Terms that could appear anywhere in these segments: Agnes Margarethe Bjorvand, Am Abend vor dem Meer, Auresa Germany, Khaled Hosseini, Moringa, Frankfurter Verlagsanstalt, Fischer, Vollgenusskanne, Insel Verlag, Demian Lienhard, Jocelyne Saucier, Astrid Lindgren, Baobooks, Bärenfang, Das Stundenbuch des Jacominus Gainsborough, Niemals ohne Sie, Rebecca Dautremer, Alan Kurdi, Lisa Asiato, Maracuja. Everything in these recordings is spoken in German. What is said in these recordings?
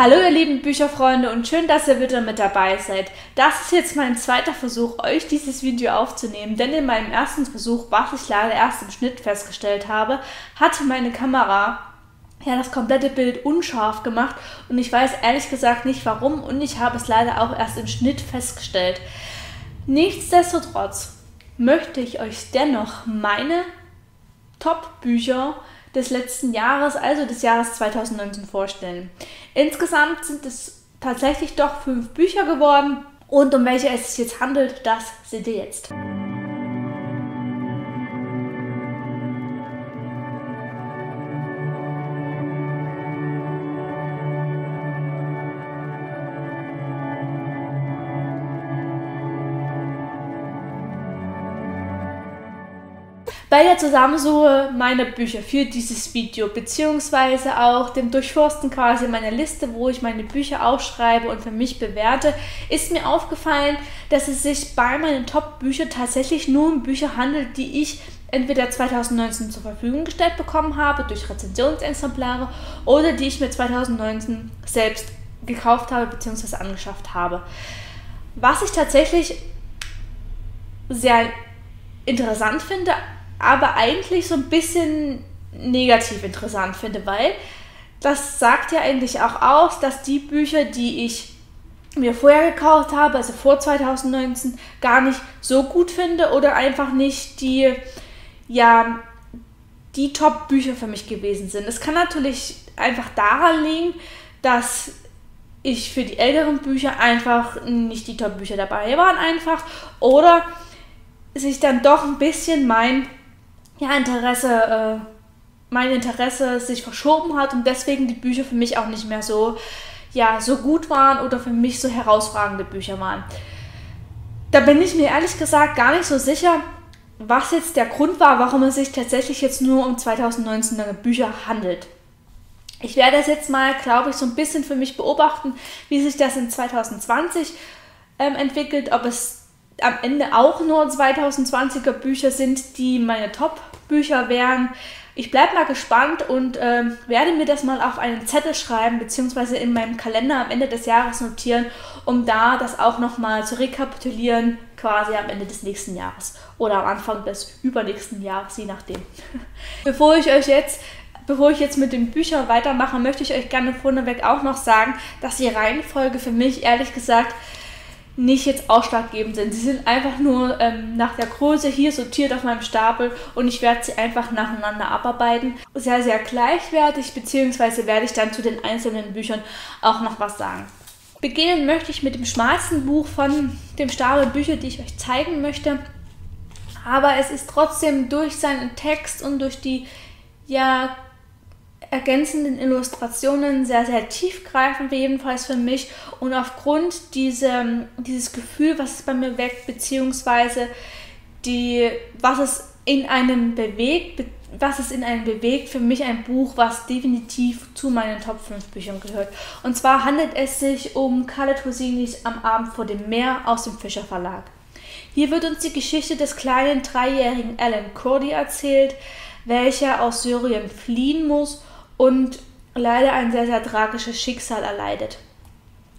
Hallo ihr lieben Bücherfreunde und schön, dass ihr wieder mit dabei seid. Das ist jetzt mein zweiter Versuch, euch dieses Video aufzunehmen, denn in meinem ersten Versuch, was ich leider erst im Schnitt festgestellt habe, hatte meine Kamera ja das komplette Bild unscharf gemacht und ich weiß ehrlich gesagt nicht warum und ich habe es leider auch erst im Schnitt festgestellt. Nichtsdestotrotz möchte ich euch dennoch meine Top-Bücher des letzten Jahres, also des Jahres 2019 vorstellen. Insgesamt sind es tatsächlich doch 5 Bücher geworden und um welche es sich jetzt handelt, das seht ihr jetzt. Bei der Zusammensuche meiner Bücher für dieses Video bzw. auch dem Durchforsten quasi meiner Liste, wo ich meine Bücher aufschreibe und für mich bewerte, ist mir aufgefallen, dass es sich bei meinen Top-Büchern tatsächlich nur um Bücher handelt, die ich entweder 2019 zur Verfügung gestellt bekommen habe durch Rezensionsexemplare oder die ich mir 2019 selbst gekauft habe bzw. angeschafft habe. Was ich tatsächlich sehr interessant finde, aber eigentlich so ein bisschen negativ interessant finde, weil das sagt ja eigentlich auch aus, dass die Bücher, die ich mir vorher gekauft habe, also vor 2019, gar nicht so gut finde oder einfach nicht die, ja, die Top-Bücher für mich gewesen sind. Es kann natürlich einfach daran liegen, dass ich für die älteren Bücher einfach nicht die Top-Bücher dabei waren einfach oder sich dann doch ein bisschen mein Interesse sich verschoben hat und deswegen die Bücher für mich auch nicht mehr so, ja, so gut waren oder für mich so herausragende Bücher waren. Da bin ich mir ehrlich gesagt gar nicht so sicher, was jetzt der Grund war, warum es sich tatsächlich jetzt nur um 2019er Bücher handelt. Ich werde das jetzt mal, glaube ich, so ein bisschen für mich beobachten, wie sich das in 2020 entwickelt, ob es am Ende auch nur 2020er Bücher sind, die meine Top-Bücher wären. Ich bleibe mal gespannt und werde mir das mal auf einen Zettel schreiben bzw. in meinem Kalender am Ende des Jahres notieren, um da das auch nochmal zu rekapitulieren, quasi am Ende des nächsten Jahres oder am Anfang des übernächsten Jahres, je nachdem. Bevor ich jetzt mit den Büchern weitermache, möchte ich euch gerne vorneweg auch noch sagen, dass die Reihenfolge für mich ehrlich gesagt nicht jetzt ausschlaggebend sind. Sie sind einfach nur nach der Größe hier sortiert auf meinem Stapel und ich werde sie einfach nacheinander abarbeiten. Sehr, sehr gleichwertig, beziehungsweise werde ich dann zu den einzelnen Büchern auch noch was sagen. Beginnen möchte ich mit dem schmalsten Buch von dem Stapel Bücher, die ich euch zeigen möchte. Aber es ist trotzdem durch seinen Text und durch die, ja, ergänzenden Illustrationen sehr, sehr tiefgreifend, jedenfalls für mich. Und aufgrund dieses Gefühl, was es bei mir weckt, beziehungsweise was es in einem bewegt, für mich ein Buch, was definitiv zu meinen Top 5 Büchern gehört. Und zwar handelt es sich um Khaled Hosseinis Am Abend vor dem Meer aus dem Fischer Verlag. Hier wird uns die Geschichte des kleinen 3-jährigen Alan Kurdi erzählt, welcher aus Syrien fliehen muss und leider ein sehr, sehr tragisches Schicksal erleidet.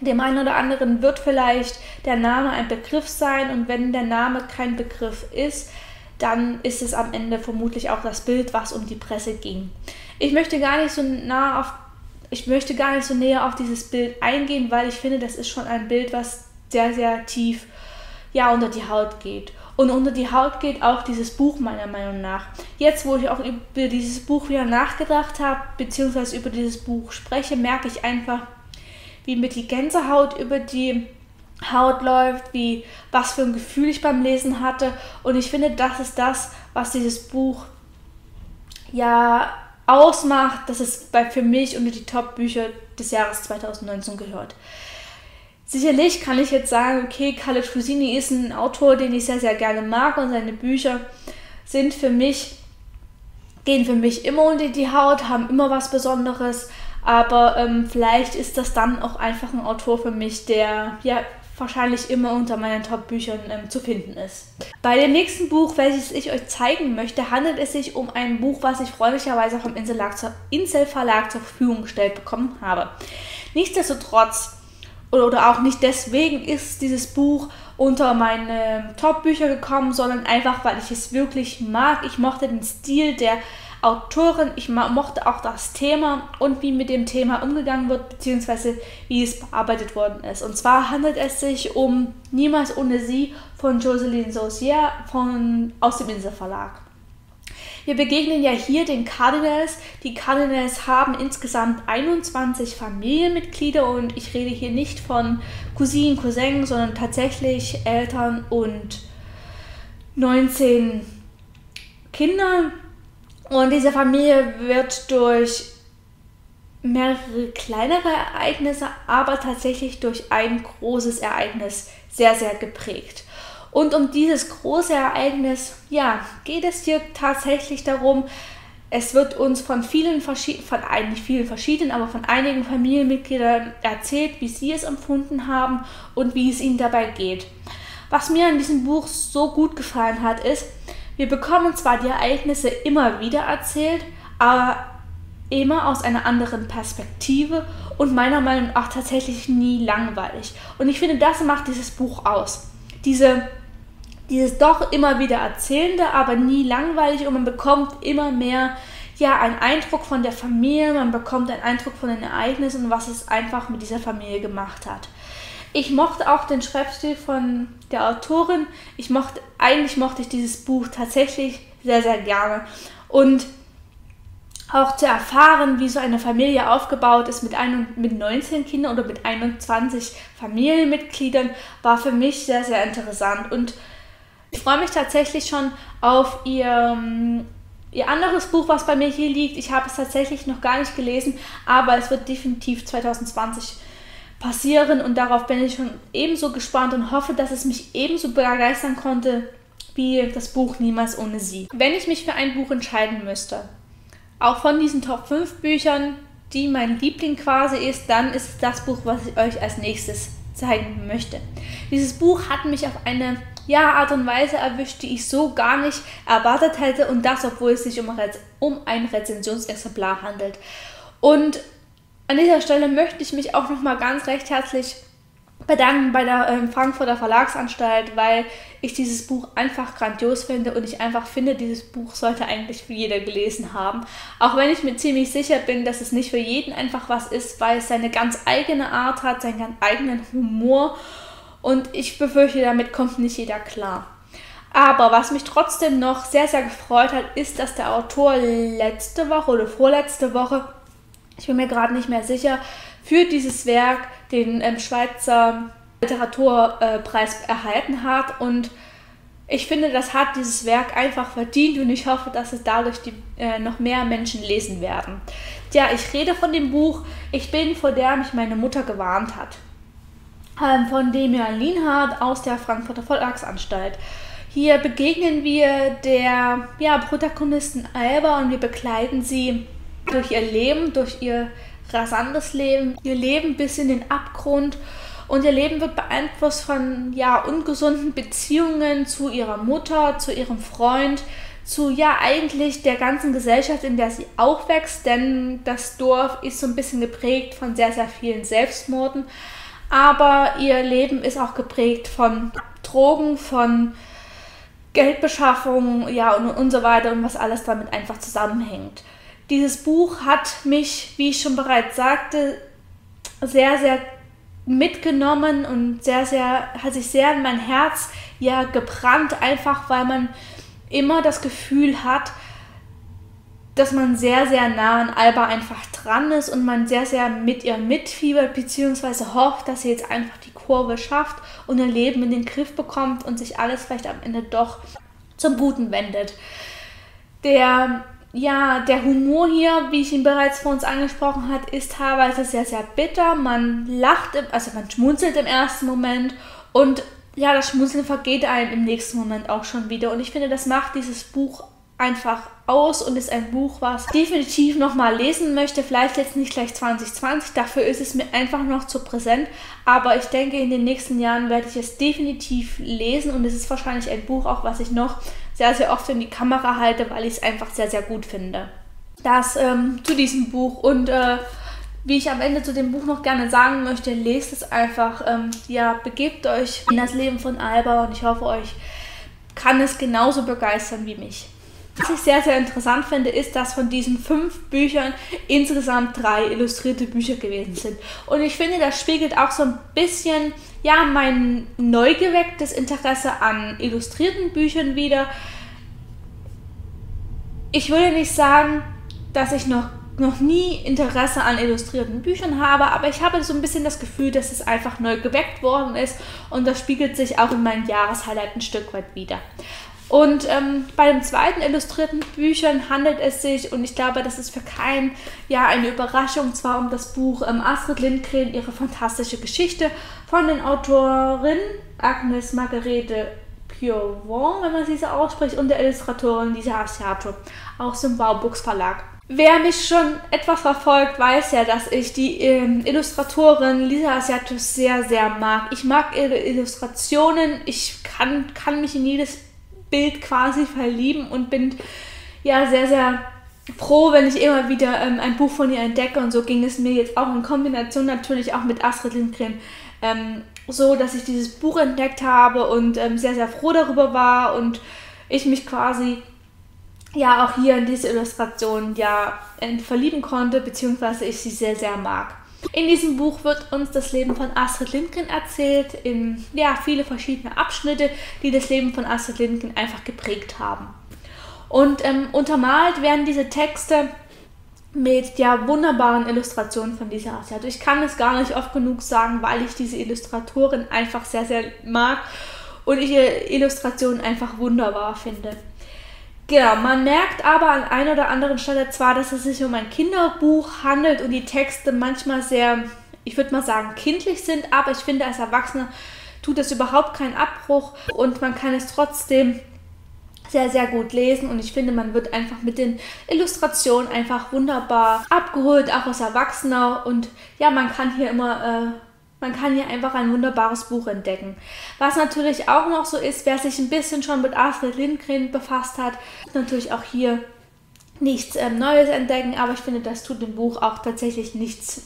Dem einen oder anderen wird vielleicht der Name ein Begriff sein und wenn der Name kein Begriff ist, dann ist es am Ende vermutlich auch das Bild, was um die Presse ging. Ich möchte gar nicht so näher auf dieses Bild eingehen, weil ich finde, das ist schon ein Bild, was sehr, sehr tief, ja, unter die Haut geht. Und unter die Haut geht auch dieses Buch meiner Meinung nach. Jetzt, wo ich auch über dieses Buch wieder nachgedacht habe, beziehungsweise über dieses Buch spreche, merke ich einfach, wie mir die Gänsehaut über die Haut läuft, wie was für ein Gefühl ich beim Lesen hatte. Und ich finde, das ist das, was dieses Buch, ja, ausmacht, dass es für mich unter die Top-Bücher des Jahres 2019 gehört. Sicherlich kann ich jetzt sagen, okay, Khaled Hosseini ist ein Autor, den ich sehr, sehr gerne mag und seine Bücher sind für mich, gehen für mich immer unter die Haut, haben immer was Besonderes, aber vielleicht ist das dann auch einfach ein Autor für mich, der ja wahrscheinlich immer unter meinen Top-Büchern zu finden ist. Bei dem nächsten Buch, welches ich euch zeigen möchte, handelt es sich um ein Buch, was ich freundlicherweise vom Insel Verlag zur Verfügung gestellt bekommen habe. Nichtsdestotrotz oder auch nicht deswegen ist dieses Buch unter meine Top-Bücher gekommen, sondern einfach, weil ich es wirklich mag. Ich mochte den Stil der Autorin, ich mochte auch das Thema und wie mit dem Thema umgegangen wird, beziehungsweise wie es bearbeitet worden ist. Und zwar handelt es sich um Niemals ohne Sie von Jocelyne Saucier aus dem Insel Verlag. Wir begegnen ja hier den Cardinals. Die Cardinals haben insgesamt 21 Familienmitglieder und ich rede hier nicht von Cousinen, Cousins, sondern tatsächlich Eltern und 19 Kindern. Und diese Familie wird durch mehrere kleinere Ereignisse, aber tatsächlich durch ein großes Ereignis sehr, sehr geprägt. Und um dieses große Ereignis, ja, geht es hier tatsächlich darum, es wird uns von einigen Familienmitgliedern erzählt, wie sie es empfunden haben und wie es ihnen dabei geht. Was mir an diesem Buch so gut gefallen hat, ist, wir bekommen zwar die Ereignisse immer wieder erzählt, aber immer aus einer anderen Perspektive und meiner Meinung nach tatsächlich nie langweilig. Und ich finde, das macht dieses Buch aus. Dieses doch immer wieder Erzählende, aber nie langweilig, und man bekommt immer mehr, ja, einen Eindruck von der Familie, man bekommt einen Eindruck von den Ereignissen und was es einfach mit dieser Familie gemacht hat. Ich mochte auch den Schreibstil von der Autorin. Eigentlich mochte ich dieses Buch tatsächlich sehr, sehr gerne. Und auch zu erfahren, wie so eine Familie aufgebaut ist mit 19 Kindern oder mit 21 Familienmitgliedern, war für mich sehr, sehr interessant. Und ich freue mich tatsächlich schon auf ihr anderes Buch, was bei mir hier liegt. Ich habe es tatsächlich noch gar nicht gelesen, aber es wird definitiv 2020 passieren und darauf bin ich schon ebenso gespannt und hoffe, dass es mich ebenso begeistern konnte wie das Buch Niemals ohne Sie. Wenn ich mich für ein Buch entscheiden müsste, auch von diesen Top 5 Büchern, die mein Liebling quasi ist, dann ist es das Buch, was ich euch als nächstes zeigen möchte. Dieses Buch hat mich auf eine Art und Weise erwischt, die ich so gar nicht erwartet hätte, und das, obwohl es sich um ein Rezensionsexemplar handelt. Und an dieser Stelle möchte ich mich auch nochmal ganz recht herzlich bedanken bei der Frankfurter Verlagsanstalt, weil ich dieses Buch einfach grandios finde und ich einfach finde, dieses Buch sollte eigentlich jeder gelesen haben. Auch wenn ich mir ziemlich sicher bin, dass es nicht für jeden einfach was ist, weil es seine ganz eigene Art hat, seinen ganz eigenen Humor, und ich befürchte, damit kommt nicht jeder klar. Aber was mich trotzdem noch sehr, sehr gefreut hat, ist, dass der Autor letzte Woche oder vorletzte Woche, ich bin mir gerade nicht mehr sicher, für dieses Werk den Schweizer Literaturpreis erhalten hat, und ich finde, das hat dieses Werk einfach verdient und ich hoffe, dass es dadurch noch mehr Menschen lesen werden. Ja, ich rede von dem Buch Ich bin, vor der mich meine Mutter gewarnt hat, von Demian Lienhard aus der Frankfurter Verlagsanstalt. Hier begegnen wir der Protagonistin Alba und wir begleiten sie durch ihr Leben, durch ihr rasantes Leben, ihr Leben bis in den Abgrund, und ihr Leben wird beeinflusst von ungesunden Beziehungen zu ihrer Mutter, zu ihrem Freund, zu eigentlich der ganzen Gesellschaft, in der sie aufwächst, denn das Dorf ist so ein bisschen geprägt von sehr, sehr vielen Selbstmorden, aber ihr Leben ist auch geprägt von Drogen, von Geldbeschaffung und so weiter und was alles damit einfach zusammenhängt. Dieses Buch hat mich, wie ich schon bereits sagte, sehr, sehr mitgenommen und hat sich sehr in mein Herz gebrannt, einfach weil man immer das Gefühl hat, dass man sehr, sehr nah an Alba einfach dran ist und man sehr, sehr mit ihr mitfiebert, beziehungsweise hofft, dass sie jetzt einfach die Kurve schafft und ihr Leben in den Griff bekommt und sich alles vielleicht am Ende doch zum Guten wendet. Der Humor hier, wie ich ihn bereits vor uns angesprochen habe, ist teilweise sehr, sehr bitter. Man lacht, also man schmunzelt im ersten Moment und das Schmunzeln vergeht einem im nächsten Moment auch schon wieder. Und ich finde, das macht dieses Buch einfach aus und ist ein Buch, was ich definitiv nochmal lesen möchte. Vielleicht jetzt nicht gleich 2020, dafür ist es mir einfach noch zu präsent. Aber ich denke, in den nächsten Jahren werde ich es definitiv lesen und es ist wahrscheinlich ein Buch auch, was ich noch sehr, sehr oft in die Kamera halte, weil ich es einfach sehr, sehr gut finde. Das zu diesem Buch, und Wie ich am Ende zu dem Buch noch gerne sagen möchte, lest es einfach. Ja, begebt euch in das Leben von Alba und ich hoffe, euch kann es genauso begeistern wie mich. Was ich sehr, sehr interessant finde, ist, dass von diesen 5 Büchern insgesamt 3 illustrierte Bücher gewesen sind. Und ich finde, das spiegelt auch so ein bisschen, ja, mein neu gewecktes Interesse an illustrierten Büchern wider. Ich würde nicht sagen, dass ich noch nie Interesse an illustrierten Büchern habe, aber ich habe so ein bisschen das Gefühl, dass es einfach neu geweckt worden ist und das spiegelt sich auch in meinen Jahreshighlight ein Stück weit wider. Und bei dem zweiten illustrierten Büchern handelt es sich, und ich glaube, das ist für keinen ja eine Überraschung, zwar um das Buch Astrid Lindgren, ihre fantastische Geschichte von den Autorin Agnes Margarethe Bjorvand, wenn man sie so ausspricht, und der Illustratorin Lisa Asiato, aus dem Baobooks Verlag. Wer mich schon etwas verfolgt, weiß ja, dass ich die Illustratorin Lisa Asiato sehr, sehr mag. Ich mag ihre Illustrationen, ich kann mich in jedes Bild quasi verlieben und bin ja sehr, sehr froh, wenn ich immer wieder ein Buch von ihr entdecke, und so ging es mir jetzt auch in Kombination natürlich auch mit Astrid Lindgren so, dass ich dieses Buch entdeckt habe und sehr, sehr froh darüber war und ich mich quasi ja auch hier in diese Illustration ja verlieben konnte, beziehungsweise ich sie sehr, sehr mag. In diesem Buch wird uns das Leben von Astrid Lindgren erzählt, in ja, viele verschiedene Abschnitte, die das Leben von Astrid Lindgren einfach geprägt haben. Und untermalt werden diese Texte mit ja, wunderbaren Illustrationen von Lisa Asiato. Ich kann es gar nicht oft genug sagen, weil ich diese Illustratorin einfach sehr, sehr mag und ich ihre Illustrationen einfach wunderbar finde. Genau, man merkt aber an einer oder anderen Stelle zwar, dass es sich um ein Kinderbuch handelt und die Texte manchmal sehr, ich würde mal sagen, kindlich sind, aber ich finde, als Erwachsener tut das überhaupt keinen Abbruch und man kann es trotzdem sehr, sehr gut lesen und ich finde, man wird einfach mit den Illustrationen einfach wunderbar abgeholt, auch als Erwachsener, und ja, man kann hier immer... Man kann hier einfach ein wunderbares Buch entdecken. Was natürlich auch noch so ist, wer sich ein bisschen schon mit Astrid Lindgren befasst hat, kann natürlich auch hier nichts Neues entdecken, aber ich finde, das tut dem Buch auch tatsächlich nichts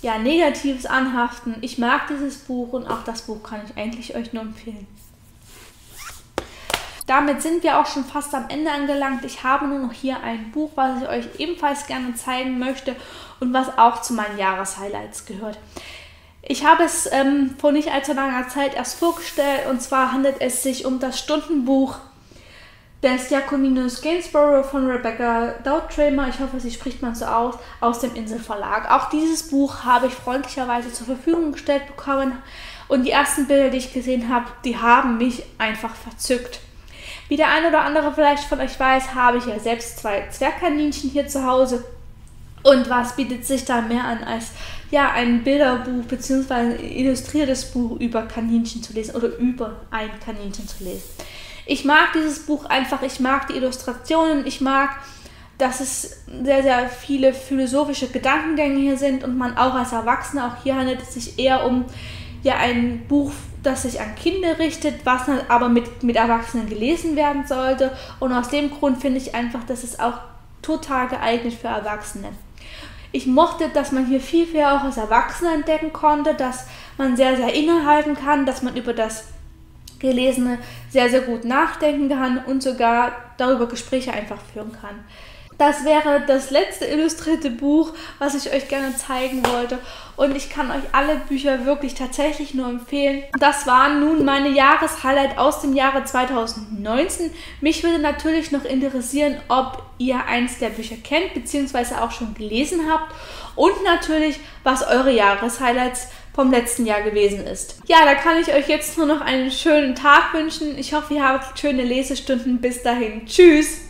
ja, Negatives anhaften. Ich mag dieses Buch und auch das Buch kann ich eigentlich euch nur empfehlen. Damit sind wir auch schon fast am Ende angelangt. Ich habe nur noch hier ein Buch, was ich euch ebenfalls gerne zeigen möchte und was auch zu meinen Jahreshighlights gehört. Ich habe es vor nicht allzu langer Zeit erst vorgestellt, und zwar handelt es sich um das Stundenbuch des Jacominus Gainsborough von Rebecca Dautremer, ich hoffe, sie spricht man so aus dem Insel Verlag. Auch dieses Buch habe ich freundlicherweise zur Verfügung gestellt bekommen und die ersten Bilder, die ich gesehen habe, die haben mich einfach verzückt. Wie der ein oder andere vielleicht von euch weiß, habe ich ja selbst 2 Zwergkaninchen hier zu Hause. Und was bietet sich da mehr an, als ja, ein Bilderbuch bzw. ein illustriertes Buch über Kaninchen zu lesen oder über ein Kaninchen zu lesen. Ich mag dieses Buch einfach, ich mag die Illustrationen, ich mag, dass es sehr, sehr viele philosophische Gedankengänge hier sind und man auch als Erwachsener, auch hier handelt es sich eher um ja, ein Buch, das sich an Kinder richtet, was aber mit Erwachsenen gelesen werden sollte. Und aus dem Grund finde ich einfach, dass es auch total geeignet für Erwachsene. Ich mochte, dass man hier viel, viel auch als Erwachsener entdecken konnte, dass man sehr, sehr innehalten kann, dass man über das Gelesene sehr, sehr gut nachdenken kann und sogar darüber Gespräche einfach führen kann. Das wäre das letzte illustrierte Buch, was ich euch gerne zeigen wollte. Und ich kann euch alle Bücher wirklich tatsächlich nur empfehlen. Das waren nun meine Jahreshighlights aus dem Jahre 2019. Mich würde natürlich noch interessieren, ob ihr eins der Bücher kennt, beziehungsweise auch schon gelesen habt. Und natürlich, was eure Jahreshighlights vom letzten Jahr gewesen ist. Ja, da kann ich euch jetzt nur noch einen schönen Tag wünschen. Ich hoffe, ihr habt schöne Lesestunden. Bis dahin. Tschüss!